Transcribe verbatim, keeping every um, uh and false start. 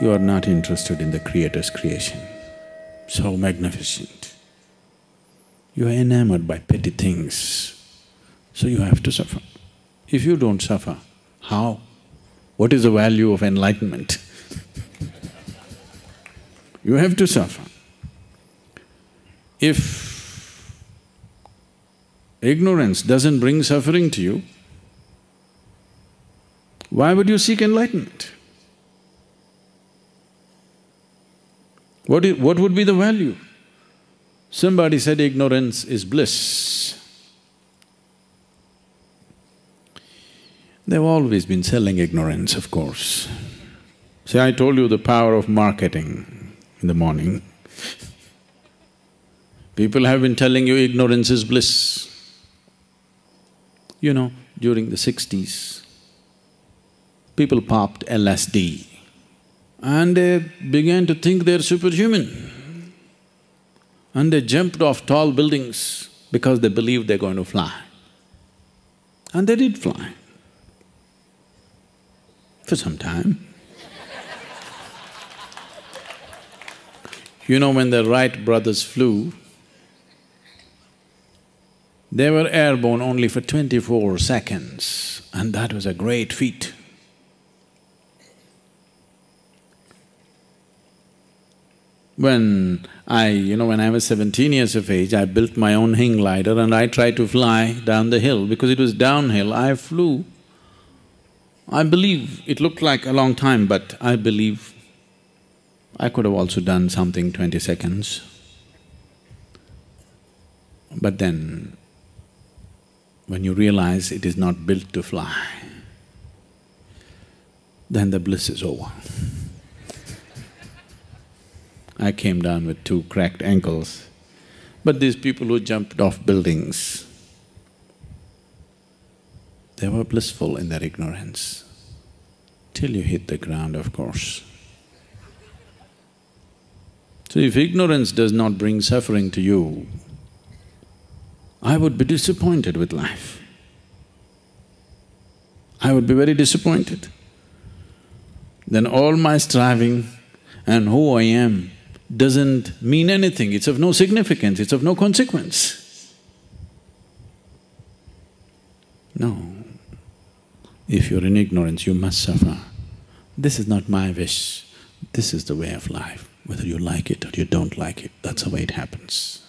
you are not interested in the Creator's creation. So magnificent. You are enamored by petty things, so you have to suffer. If you don't suffer, how? What is the value of enlightenment? You have to suffer. If ignorance doesn't bring suffering to you, why would you seek enlightenment? What is, what would be the value? Somebody said ignorance is bliss. They've always been selling ignorance, of course. See, I told you the power of marketing in the morning. People have been telling you ignorance is bliss. You know, during the sixties, people popped L S D and they began to think they're superhuman. And they jumped off tall buildings because they believed they're going to fly. And they did fly. For some time. You know, when the Wright brothers flew, they were airborne only for twenty-four seconds, and that was a great feat. When I… you know, when I was seventeen years of age, I built my own hang glider and I tried to fly down the hill. Because it was downhill, I flew. I believe it looked like a long time, but I believe I could have also done something twenty seconds. But then, when you realize it is not built to fly, then the bliss is over. I came down with two cracked ankles. But these people who jumped off buildings, they were blissful in their ignorance, till you hit the ground, of course. So if ignorance does not bring suffering to you, I would be disappointed with life. I would be very disappointed. Then all my striving and who I am doesn't mean anything, it's of no significance, it's of no consequence. No. If you're in ignorance, you must suffer. This is not my wish, this is the way of life. Whether you like it or you don't like it, that's the way it happens.